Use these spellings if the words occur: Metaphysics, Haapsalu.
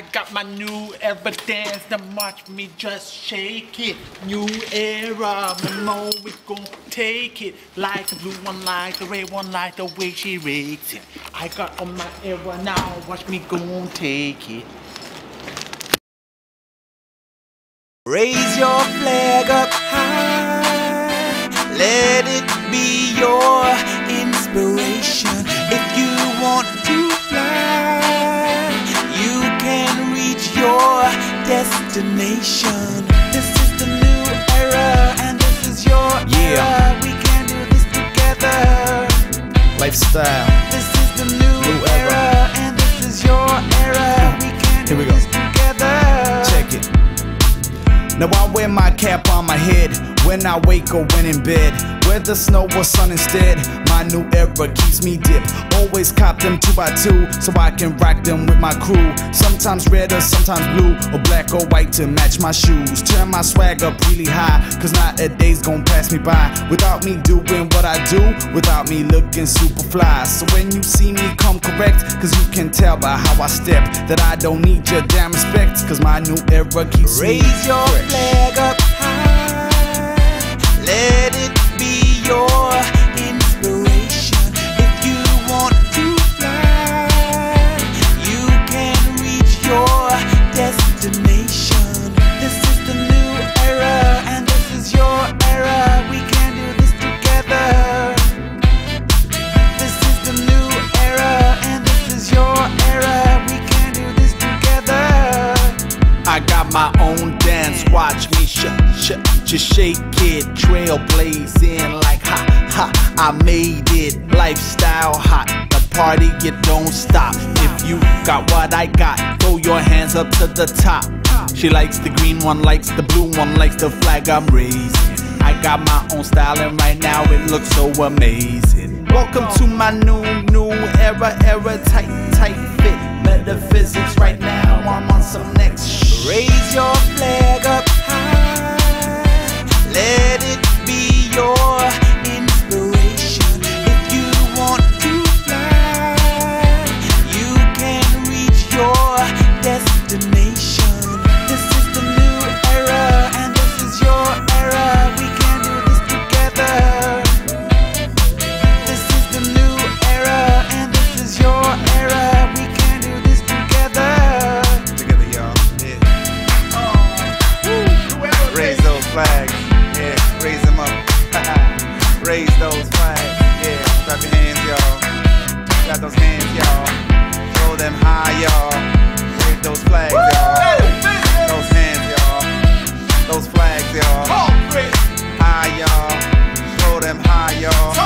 I got my new evidence that watch me just shake it. New era, we know we gon' take it. Like the blue one, like the red one, like the way she rakes it. I got on my era now, watch me gon' take it. Raise your flag up high. Let it be your inspiration. If you want to fly, you can reach your destination. This is the new era, and this is your era. We can do this together. Lifestyle. This is the new era, and this is your era. We can do this together. Check it. Now I wear my cap on my head when I wake or when in bed. Whether snow or sun instead, my new era keeps me dipped. Always cop them 2x2 so I can rock them with my crew. Sometimes red or sometimes blue, or black or white to match my shoes. Turn my swag up really high, cause not a day's gon' pass me by without me doing what I do, without me looking super fly. So when you see me come correct, cause you can tell by how I step that I don't need your damn respect, cause my new era keeps me raise your correct. Flag up high, let it be your inspiration. If you want to fly, you can reach your destination. This is the new era, and this is your era. We can do this together. This is the new era, and this is your era. We can do this together. I got my own dance, watch me just shake it, trailblazing like ha ha. I made it, lifestyle hot, the party it don't stop. If you got what I got, throw your hands up to the top. She likes the green one, likes the blue one, likes the flag I'm raising. I got my own style and right now it looks so amazing. Welcome to my new era, tight fit. Metaphysics right now, I'm on some next shit. Raise your flag up high. Let it be your inspiration. If you want to fly, you can reach your destination. This is the new era, and this is your era. We can do this together. This is the new era, and this is your era. We can do this together. Together, y'all. Yeah. Oh. Raise those flags. Yeah, raise them up. Raise those flags. Yeah, clap your hands, y'all. Clap those hands, y'all. Throw them high, y'all. Wave those flags, y'all. Those hands, y'all. Those flags, y'all. High, y'all. Throw them high, y'all.